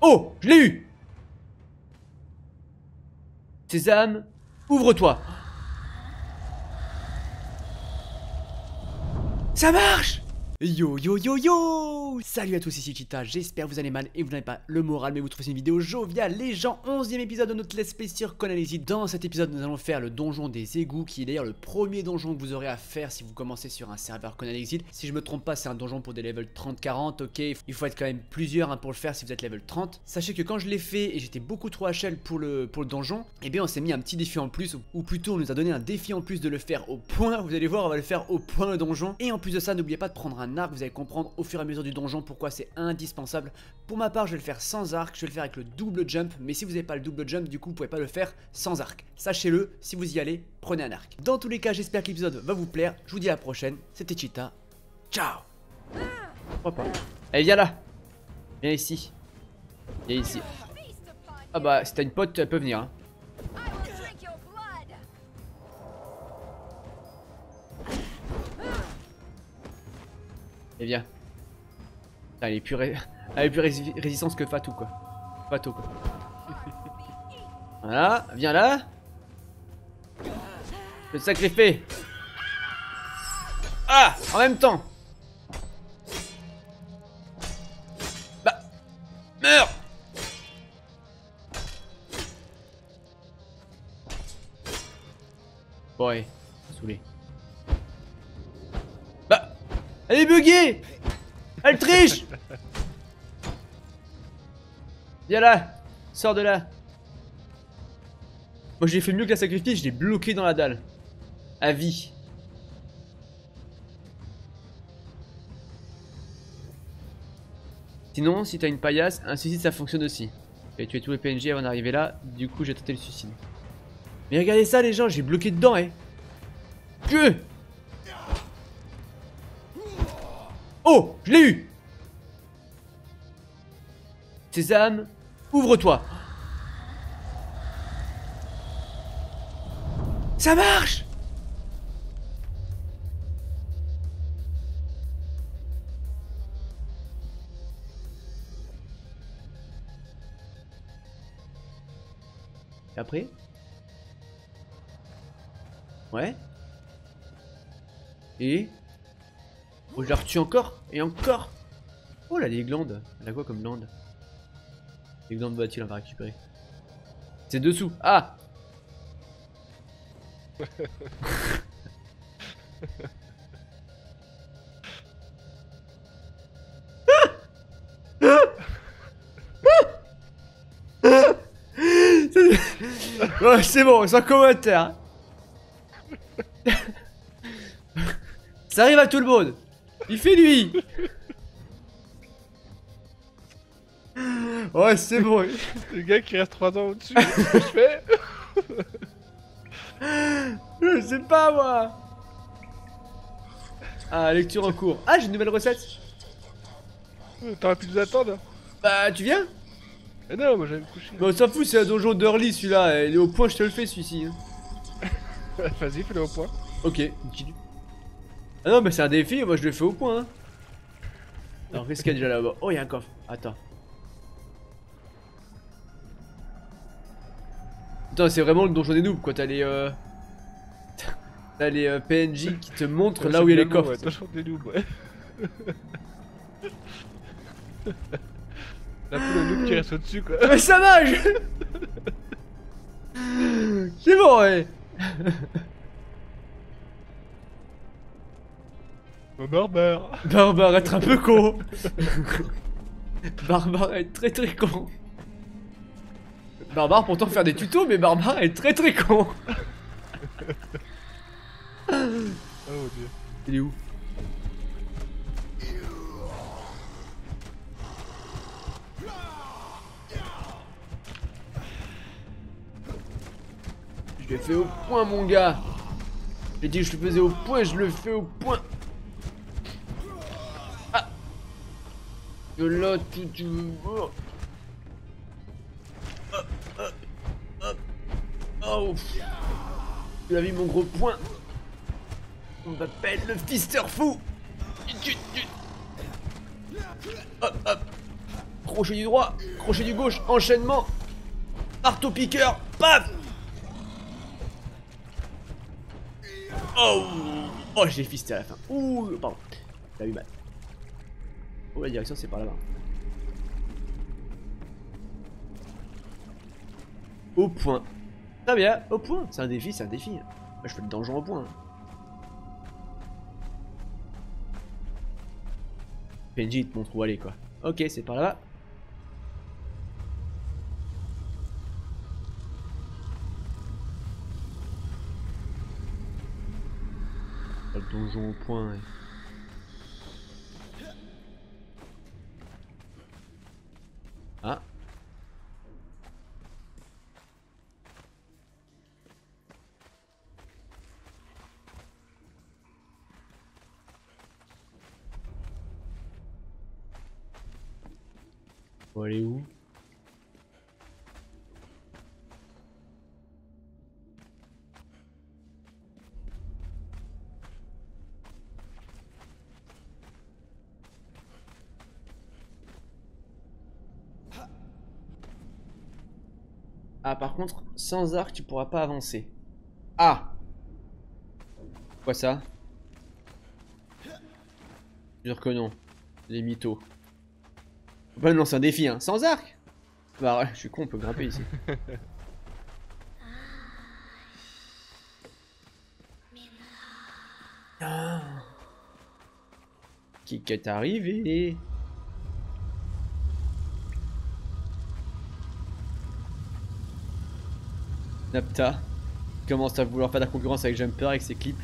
Oh, je l'ai eu. Sésame, ouvre-toi. Ça marche! Yo yo yo yo! Salut à tous, ici Cheetah, j'espère que vous allez mal et vous n'avez pas le moral, mais vous trouvez une vidéo joviale. Les gens, 11e épisode de notre Let's Play sur Conan Exiles. Dans cet épisode, nous allons faire le donjon des égouts, qui est d'ailleurs le premier donjon que vous aurez à faire si vous commencez sur un serveur Conan Exiles. Si je me trompe pas, c'est un donjon pour des levels 30-40, ok, il faut être quand même plusieurs pour le faire si vous êtes level 30. Sachez que quand je l'ai fait et j'étais beaucoup trop HL pour le donjon, eh bien on s'est mis un petit défi en plus, ou plutôt on nous a donné un défi en plus de le faire au point. Vous allez voir, on va le faire au point le donjon. Et en plus de ça, n'oubliez pas de prendre un arc, vous allez comprendre au fur et à mesure du donjon pourquoi c'est indispensable. Pour ma part, je vais le faire sans arc, je vais le faire avec le double jump, mais si vous n'avez pas le double jump, du coup vous pouvez pas le faire sans arc. Sachez-le, si vous y allez, prenez un arc. Dans tous les cas, j'espère que l'épisode va vous plaire, je vous dis à la prochaine, c'était Cheetah, ciao. Hop. Allez, viens là. Viens ici. Viens ici. Ah bah, si t'as une pote, elle peut venir, hein. Et viens. Elle est plus, résistance que Fatou, quoi. Fatou, quoi. Voilà, viens là. Je vais te sacrifier. Ah, en même temps. Bah, meurs. Bon, allez, saoulé. Elle est buggée. Elle triche. Viens là. Sors de là. Moi j'ai fait mieux que la sacrifice, je l'ai bloqué dans la dalle. À vie. Sinon, si t'as une paillasse, un suicide ça fonctionne aussi. J'ai tué tous les PNJ avant d'arriver là, du coup j'ai tenté le suicide. Mais regardez ça les gens, j'ai bloqué dedans, hein. Que. Oh, je l'ai eu. Sésame, ouvre-toi. Ça marche. Et après? Ouais. Et? Oh, je la retue encore et encore. Oh là, les glandes. Elle a quoi comme glandes? Les glandes va-t-il, on va récupérer. C'est dessous. Ah. Ouais, c'est bon, sans commentaire. Ça arrive à tout le monde. Il fait lui. Ouais, c'est bon. Le gars qui reste 3 ans au-dessus, qu'est-ce que je fais? Je sais pas moi. Ah, lecture en cours. Ah, j'ai une nouvelle recette. T'aurais pu nous attendre. Bah, tu viens? Eh non, moi j'allais me coucher. Bah, on s'en fout, c'est un donjon d'early celui-là. Il est au point, je te le fais celui-ci. Vas-y, fais-le au point. Ok, nickel. Ah non mais c'est un défi, moi je le fais au point hein. Alors qu'est-ce qu'il y a déjà là-bas? Oh, il y a un coffre, attends. Putain, c'est vraiment le donjon des noobs quoi, t'as les t'as les PNJ qui te montrent là où il y a les coffres. Ouais, donjon des noobs, ouais. T'as plus le noob qui reste au-dessus quoi. Mais ça va. C'est bon ouais. Barbare. Barbare, être un peu con. Barbare, être très très con. Barbare, pourtant faire des tutos, mais Barbare, être très très con. Oh Dieu. Il est où? Je l'ai fait au point, mon gars. J'ai dit que je le faisais au point, je le fais au point. De là, tu veux. Oh, oh. Tu l'as vu mon gros point. On m'appelle le Fister Fou. Hop, hop. Crochet du droit. crochet du gauche, enchaînement, marteau piqueur, paf. Oh, oh, j'ai fisté à la fin. Ouh, pardon, t'as eu mal. Oh, la direction c'est par là-bas. Au point. Très bien, au point. C'est un défi, c'est un défi. Moi, je fais le donjon au point. Benji, il te montre où aller, quoi. Ok, c'est par là-bas. Le donjon au point. Ouais. Ah. On va aller où? Ah, par contre, sans arc, tu pourras pas avancer. Ah! Quoi ça? Jure que non. Les mythos. Faut pas me lancer un défi, hein. Sans arc? Bah ouais, je suis con, on peut grimper ici. Ah. Kikette arrivée. Napta commence à vouloir faire de la concurrence avec Jumper avec ses clips.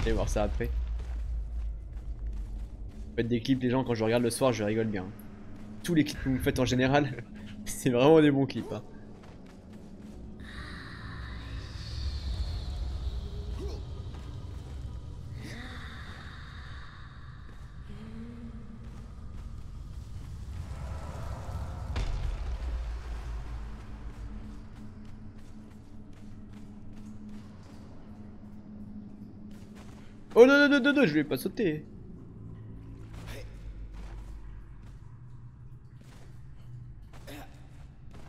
Allez voir ça après. Vous faites des clips, les gens, quand je regarde le soir, je rigole bien. Tous les clips que vous faites en général, c'est vraiment des bons clips. Hein. Oh non, non, non, non, je vais pas sauter.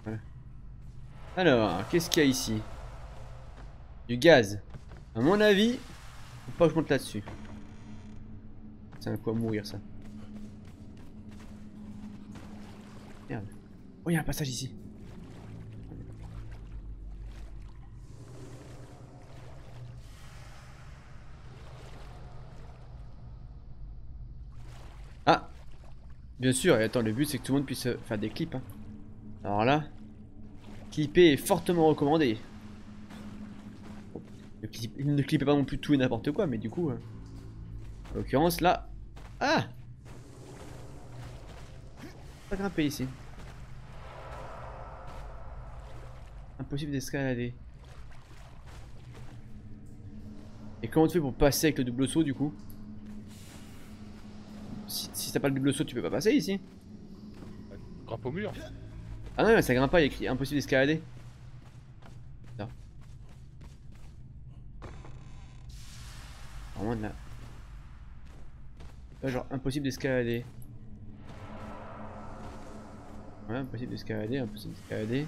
Voilà. Alors, qu'est-ce qu'il y a ici? Du gaz. À mon avis, faut pas que je monte là-dessus. C'est un coup à mourir, ça. Merde. Oh, il y a un passage ici. Ah! Bien sûr, et attends, le but c'est que tout le monde puisse faire des clips. Hein. Alors là, clipper est fortement recommandé. Ne clippez pas non plus tout et n'importe quoi, mais du coup, hein. En l'occurrence là. Ah! Pas grimper ici. Impossible d'escalader. Et comment tu fais pour passer avec le double saut du coup? Si t'as pas le double saut, tu peux pas passer ici. Grimpe au mur. Ah non, mais ça grimpe pas, il est écrit impossible d'escalader. Non. Vraiment de là. Pas genre impossible d'escalader. Ouais, impossible d'escalader, impossible d'escalader.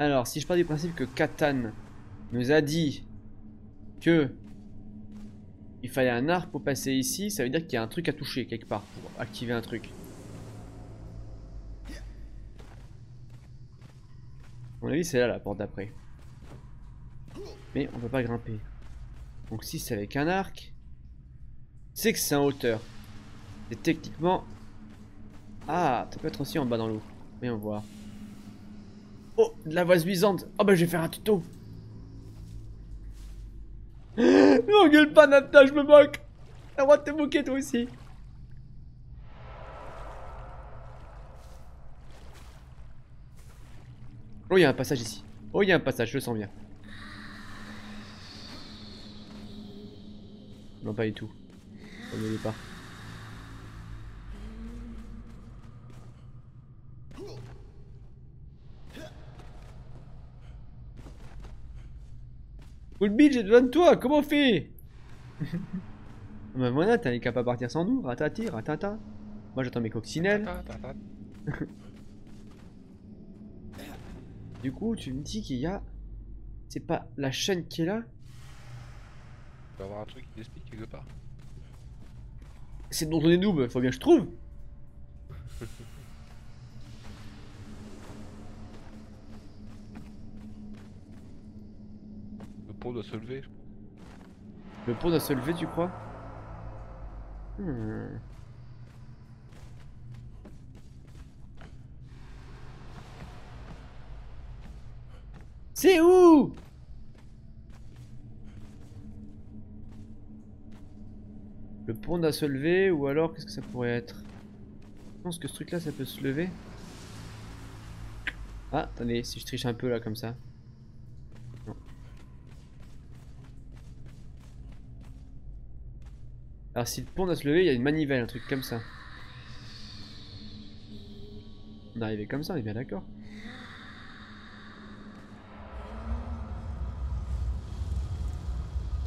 Alors, si je pars du principe que Katana nous a dit que il fallait un arc pour passer ici, ça veut dire qu'il y a un truc à toucher quelque part pour activer un truc. À mon avis, c'est là la porte d'après. Mais on peut pas grimper. Donc si c'est avec un arc, c'est que c'est en hauteur. Et techniquement... Ah, ça peut être aussi en bas dans l'eau. Voyons voir. Oh, de la voix suisante. Oh bah je vais faire un tuto. N'engueule pas Napta, je me moque. T'as le droit de te moquer toi aussi. Oh, il y a un passage ici. Oh, il y a un passage, je le sens bien. Non, pas du tout. On ne l'est pas. Bullbill, j'ai besoin de toi, comment on fait? Bah voilà, t'as les capables à partir sans nous, ratati, ratata. Moi j'attends mes coccinelles. Du coup, tu me dis qu'il y a... C'est pas la chaîne qui est là? Il doit avoir un truc qui t'explique quelque part. C'est dont on est noob, faut bien que je trouve. Le pont doit se lever. Le pont doit se lever, tu crois? C'est où? Le pont doit se lever, ou alors qu'est-ce que ça pourrait être? Je pense que ce truc là ça peut se lever. Ah, attendez, si je triche un peu là comme ça. Non. Alors si le pont doit se lever, il y a une manivelle, un truc comme ça. On est arrivé comme ça, on est bien d'accord.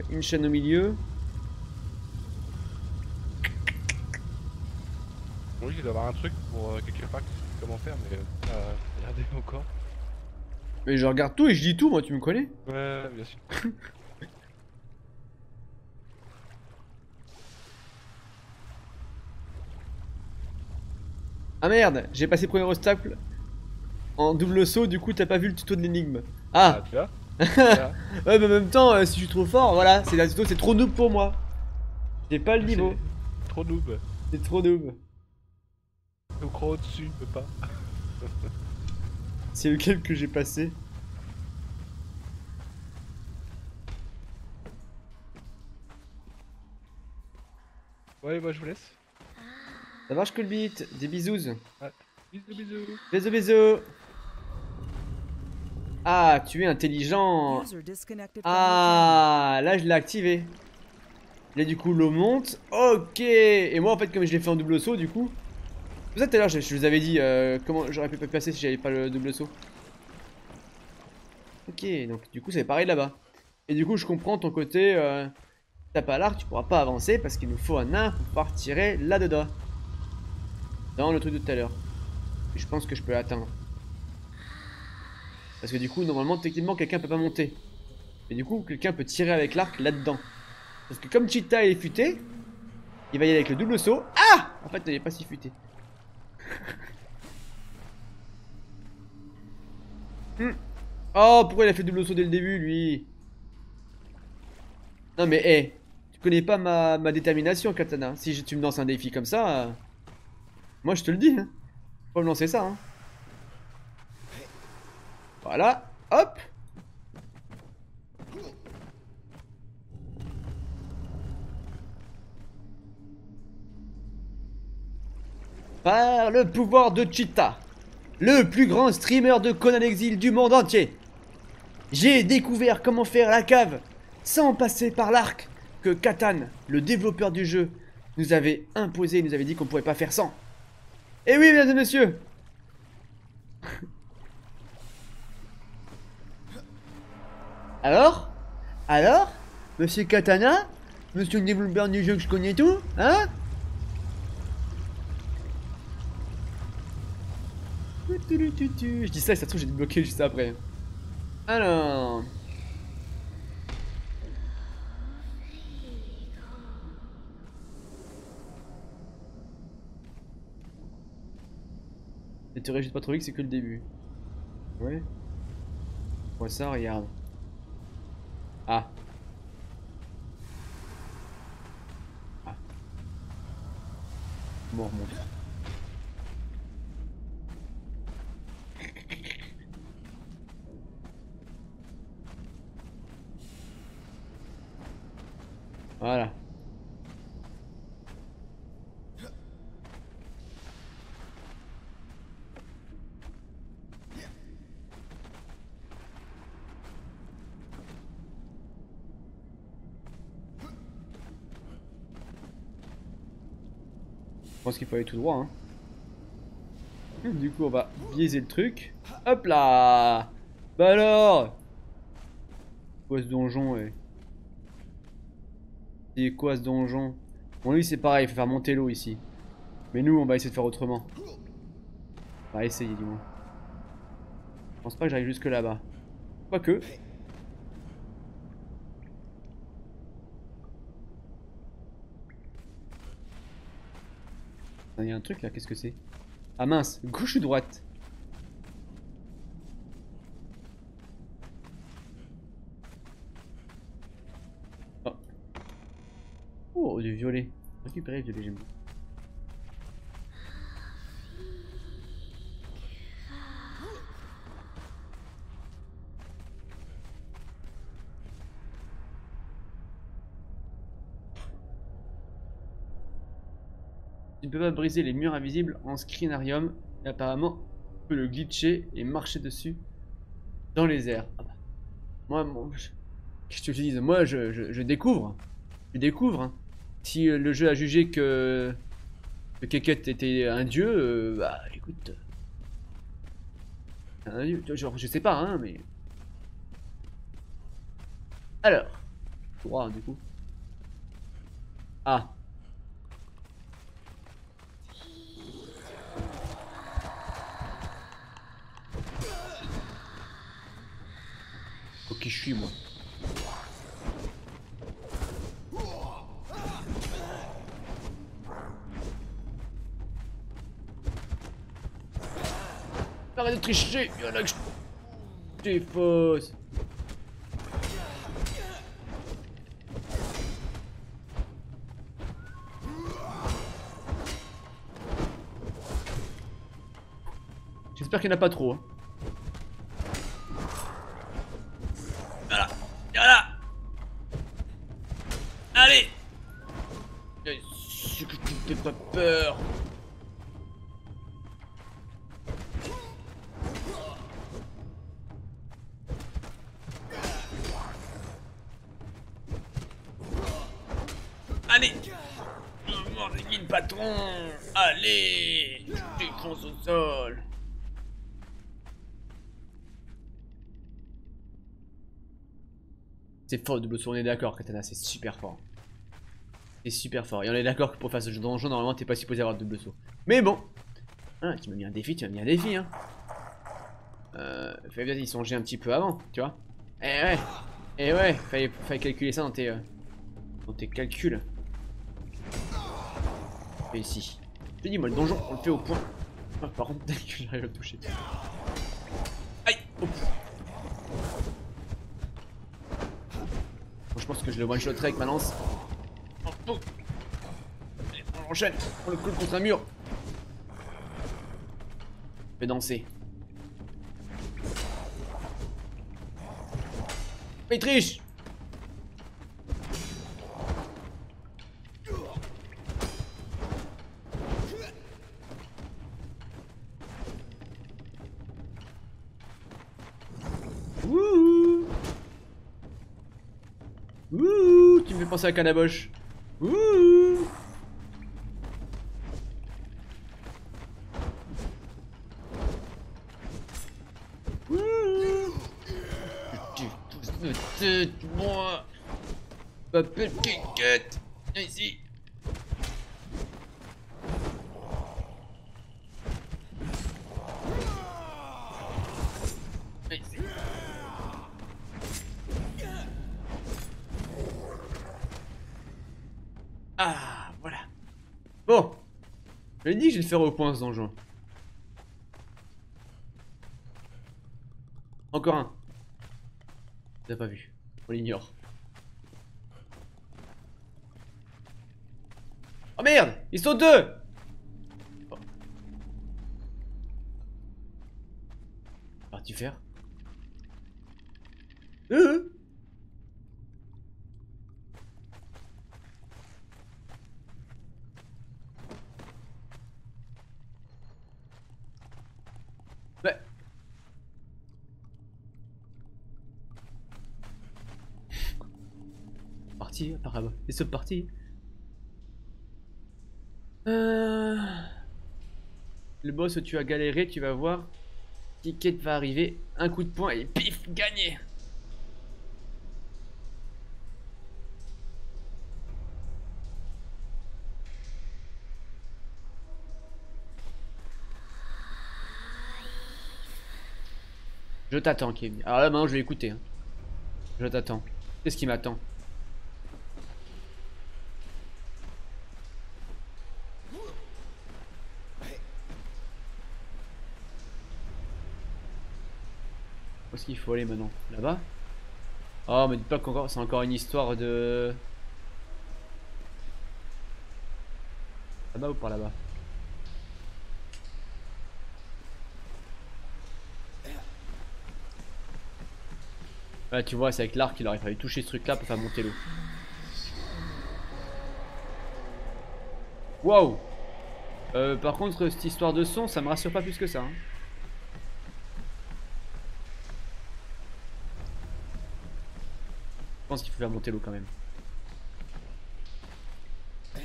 Une chaîne au milieu. Oui, il doit y avoir un truc pour quelque part comment faire, mais regardez encore. Mais je regarde tout et je dis tout, moi, tu me connais? Ouais, bien sûr. Ah merde, j'ai passé le premier obstacle en double saut, du coup, t'as pas vu le tuto de l'énigme. Ah, tu vois. Ouais, mais en même temps, si je suis trop fort, voilà, c'est la tuto, c'est trop noob pour moi. J'ai pas le niveau. Trop noob. C'est trop noob. Je crois au-dessus, je peux pas. C'est lequel que j'ai passé? Ouais, moi je vous laisse. Ça marche que le beat, des bisous. Ah, bisous, bisous. Bisous, bisous. Ah, tu es intelligent. Ah, là je l'ai activé. Là du coup l'eau monte. Ok. Et moi en fait comme je l'ai fait en double saut du coup. Vous êtes tout à l'heure, je vous avais dit comment j'aurais pu passer si j'avais pas le double saut. Ok, donc du coup c'est pareil là-bas. Et du coup je comprends ton côté. T'as pas l'arc, tu pourras pas avancer parce qu'il nous faut un nain pour pouvoir tirer là-dedans. Dans le truc de tout à l'heure. Je pense que je peux l'atteindre. Parce que du coup normalement techniquement quelqu'un peut pas monter. Et du coup quelqu'un peut tirer avec l'arc là-dedans. Parce que comme Cheetah est futé, il va y aller avec le double saut. Ah! En fait il est pas si futé. Oh, pourquoi il a fait double saut dès le début, lui? Non mais, hé, hey, tu connais pas ma détermination, Katana. Si tu me lances un défi comme ça, moi je te le dis, hein. Faut pas me lancer ça, hein. Voilà, hop. Par le pouvoir de Cheetah, le plus grand streamer de Conan Exiles du monde entier, j'ai découvert comment faire la cave sans passer par l'arc que Katana, le développeur du jeu, nous avait imposé, nous avait dit qu'on pouvait pas faire sans. Et oui, mesdames et messieurs. Alors, monsieur Katana, monsieur le développeur du jeu que je connais tout, hein? Je dis ça et ça se trouve j'ai débloqué juste après. Alors... Et tu réagis pas trop vite, c'est que le début. Ouais. Ouais ça, regarde. Ah. Ah. Bon, remonte. Voilà. Je pense qu'il faut aller tout droit, hein. Du coup on va biaiser le truc. Hop là. Bah alors. quoi ce donjon et... C'est quoi ce donjon? Bon lui c'est pareil, il faut faire monter l'eau ici. Mais nous on va essayer de faire autrement. On va essayer du moins. Je pense pas que j'arrive jusque là-bas. Quoique. Il y a un truc là, qu'est-ce que c'est? Ah mince, gauche ou droite? Oh. Oh, du violet. Récupérer le violet, j'aime bien. Tu peux pas briser les murs invisibles en screenarium et apparemment tu peux le glitcher et marcher dessus dans les airs. Ah bah. Moi qu'est-ce que je te dis, moi je découvre. Je découvre hein. Si le jeu a jugé que Kikette était un dieu, bah écoute. Un dieu, genre je sais pas hein mais. Alors. Droit du coup. Ah. Qui je suis moi. Arrête de tricher, il y en a que je... T'es fausse. J'espère qu'il n'y en a pas trop. Hein. Pas peur. Allez, il mord les mille patrons. Allez, tu fonces au sol. C'est fort de bleu, on est d'accord, Katana, c'est super fort. C'est super fort, et on est d'accord que pour faire ce donjon, normalement t'es pas supposé avoir de double saut. Mais bon, ah, tu m'as mis un défi, hein. Fallait bien y songer un petit peu avant, tu vois. Eh ouais, fallait calculer ça dans tes calculs. Et ici, je te dis moi le donjon, on le fait au point. Ah, par contre, j'arrive à le toucher. Aïe, oups. Bon, je pense que je le one-shoterai avec ma lance. Allez, on l'enchaîne, on le coule contre un mur. Je vais danser. Il triche. Wouhou. Wouhou. Tu me fais penser à Canaboche. Ouh. Ouh. Moi. M'appelle Kikette. Viens ici. Je dit que je vais le faire au point ce donjon. Encore un. T'as pas vu. On l'ignore. Oh merde. Ils sont deux. Oh. Parti faire. Et c'est parti. Le boss où tu as galéré, tu vas voir. Kikette va arriver, un coup de poing et pif, gagné. Je t'attends, Kevin. Alors là, maintenant, je vais écouter. Hein. Je t'attends. Qu'est-ce qui m'attend? Où est-ce qu'il faut aller maintenant? Là-bas? Oh, me dites pas qu'encore, c'est encore une histoire de... Là-bas ou par là-bas? Ouais, tu vois, c'est avec l'arc qu'il aurait fallu toucher ce truc-là pour faire monter l'eau. Waouh! Par contre, cette histoire de son, ça me rassure pas plus que ça. Hein. Je pense qu'il faut faire monter l'eau quand même. Je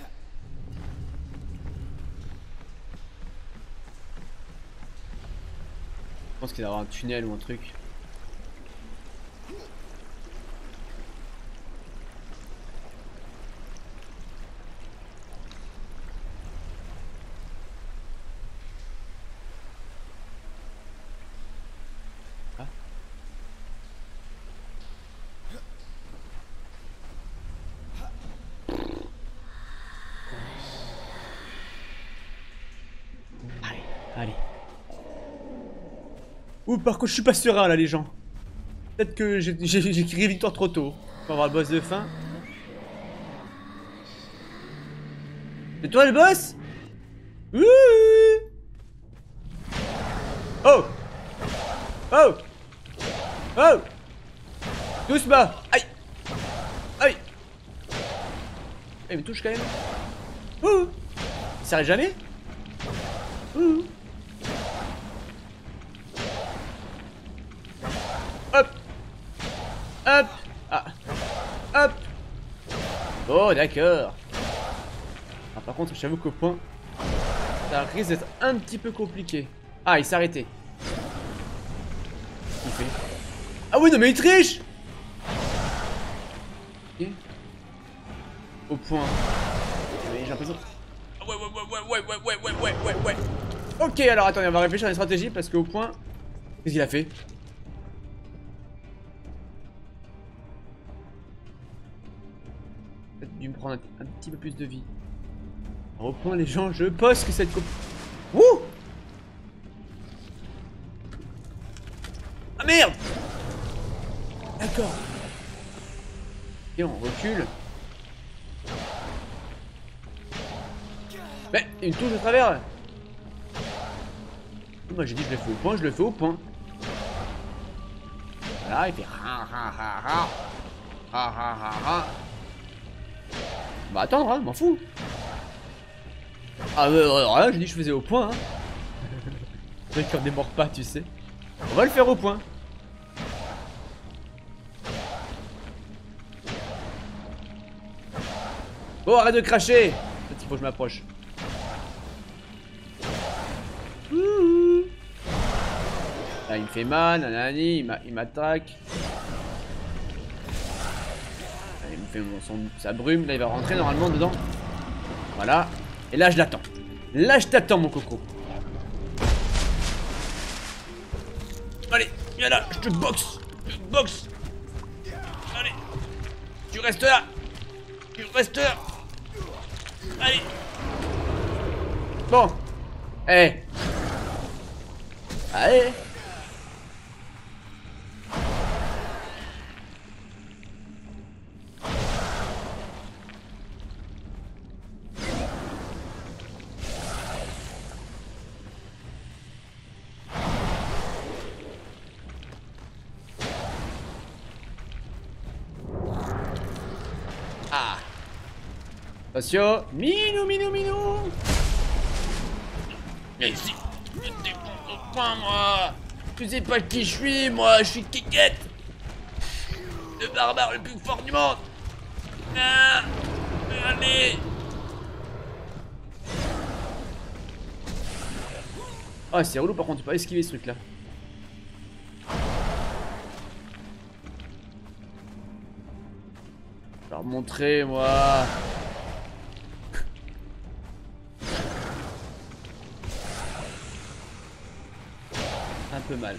pense qu'il doit y avoir un tunnel ou un truc. Par contre, je suis pas serein là, les gens. Peut-être que j'ai crié victoire trop tôt. On va voir le boss de fin. C'est toi le boss? Ouh. Oh. Oh. Oh. Doucement. Aïe. Aïe. Il me touche quand même. Ouh. Il s'arrête jamais. Ouh. Hop, ah, hop. Oh d'accord. Ah, par contre, j'avoue qu'au point, ça risque d'être un petit peu compliqué. Ah, il s'est arrêté. Ah oui, non mais il triche. Okay. Au point. J'ai l'impression. Ouais. Ok, alors attendez, on va réfléchir à une stratégie parce qu'au point, qu'est-ce qu'il a fait? Me prendre un petit peu plus de vie. Au point, les gens, je pense que cette coupe. Wouh! Ah merde! D'accord. Et on recule. Mais une touche de travers. Moi j'ai dit je le fais au point, je le fais au point. Voilà, il fait ha ha ha ha. Ha ha ha ha. Bah attendre, hein, m'en fous. Ah là, j'ai dit que je faisais au point. Hein. C'est vrai qu'on démord pas, tu sais. On va le faire au point. Bon, arrête de cracher. Peut-être qu'il faut que je m'approche. Là, il me fait mal, nanani, il m'attaque. Sa brume, là il va rentrer normalement dedans. Voilà. Et là je l'attends. Là je t'attends mon coco. Allez, viens là, je te boxe. Je te boxe. Allez. Tu restes là. Tu restes là. Allez. Bon. Eh. Allez. Attention, minou. Mais si, je te défonce au point, moi. Tu sais pas qui je suis, moi. Je suis Kikette, le barbare le plus fort du monde. Ah, allez. Ah, c'est relou, par contre, tu peux pas esquiver ce truc-là. Je vais leur montrer, moi. Un peu mal.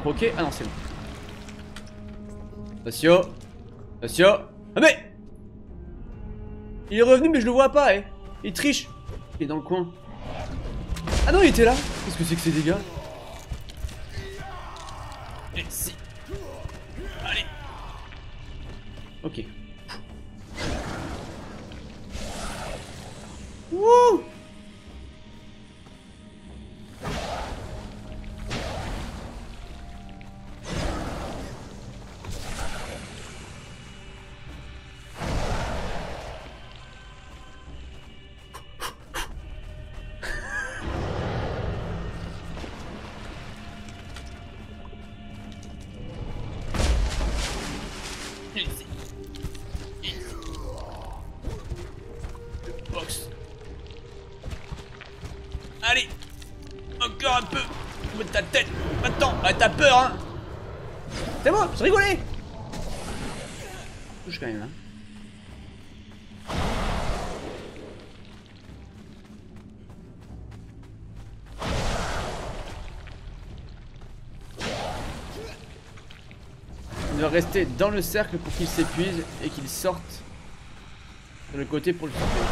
croquer. Ah non, c'est bon. Monsieur. Monsieur. Ah mais il est revenu mais je le vois pas, eh. Il triche. Il est dans le coin. Ah non, il était là. Qu'est-ce que c'est que ces dégâts? Et si. Allez. Ok. Wouh. Allez, encore un peu. Mets ta tête. Maintenant, bah, t'as peur, hein. C'est bon, je rigolais. Touche quand même, hein. Il doit rester dans le cercle pour qu'il s'épuise et qu'il sorte de le côté pour le couper.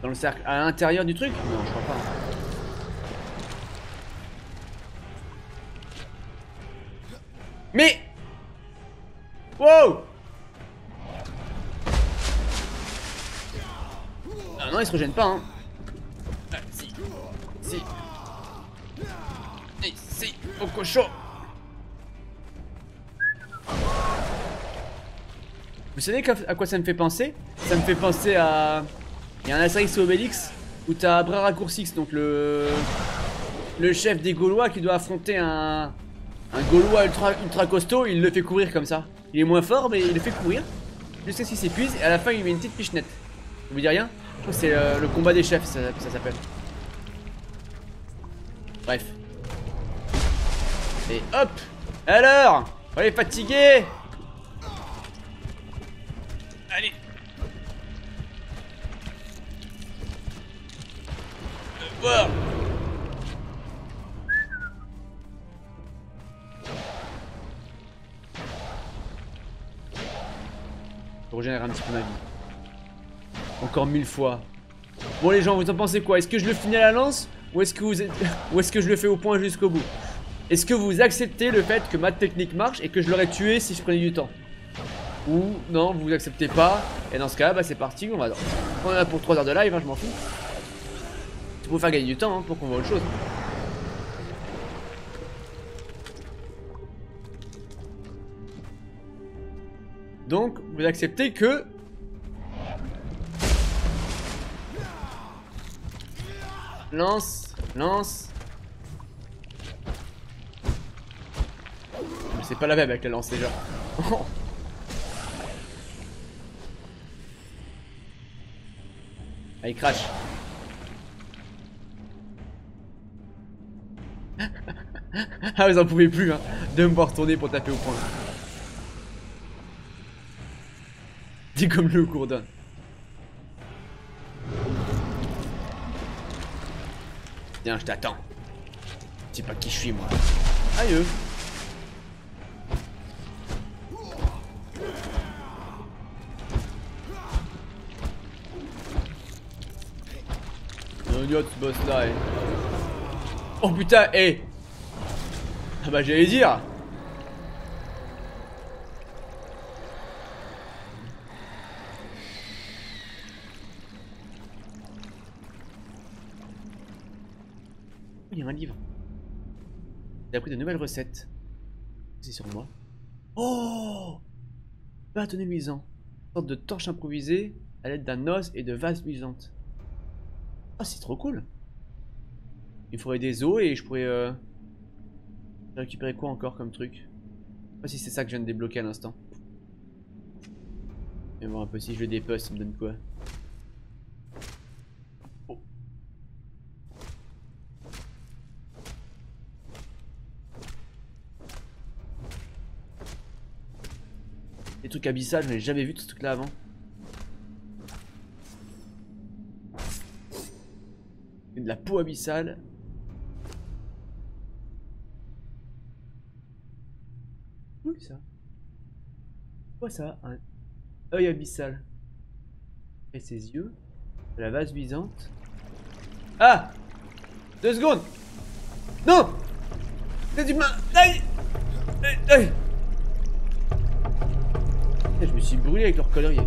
Dans le cercle, à l'intérieur du truc? Non, je crois pas. Mais wow. Ah non, il se régène pas, hein. Ah, si. Si. Et si. Au cochon. Vous savez à quoi ça me fait penser? Ça me fait penser à... Il y a un Astérix et Obélix où t'as Bréra Coursix, donc le chef des Gaulois qui doit affronter un Gaulois ultra costaud. Il le fait courir comme ça. Il est moins fort mais il le fait courir jusqu'à ce qu'il s'épuise et à la fin il met une petite pichenette. Ça vous dit rien? Je crois que c'est le combat des chefs, ça s'appelle. Bref. Et hop. Alors, on est fatigué. Allez. Wow. Je régénère un petit peu ma vie. Encore 1000 fois. Bon les gens, vous en pensez quoi? Est-ce que je le finis à la lance ou est-ce que vous êtes... ou est-ce que je le fais au point jusqu'au bout? Est-ce que vous acceptez le fait que ma technique marche et que je l'aurais tué si je prenais du temps? Ou non, vous acceptez pas? Et dans ce cas, bah c'est parti, on a pour 3 heures de live, hein, je m'en fous. Pour faire gagner du temps, hein, pour qu'on voit autre chose. Donc, vous acceptez que... Lance. Mais c'est pas la même avec la lance déjà. Allez, crash. Ah vous en pouvez plus, hein, de me voir tourner pour taper au point. Dis comme le Gourdin. Tiens, je t'attends. Je sais pas qui je suis moi. Aïe. Un idiot ce boss là, eh. Oh putain, eh. Ah bah j'allais dire. Il y a un livre. J'ai appris de nouvelles recettes. C'est sur moi. Oh, bâtonnet luisant. Une sorte de torche improvisée à l'aide d'un os et de vase luisante. Ah, c'est trop cool. Il me faudrait des os et je pourrais... récupérer quoi encore comme truc? Je sais pas si c'est ça que je viens de débloquer à l'instant. Mais voir un peu si je le dépose, ça me donne quoi? Oh. Des trucs abyssales, je n'ai jamais vu de ce truc là avant. la peau abyssale. Oui ça. Quoi ça? Un œil abyssal. Et ses yeux. La vase luisante. Ah! 2 secondes! Non! C'est du mal! Aïe! Aïe! Je me suis brûlé avec leur collier.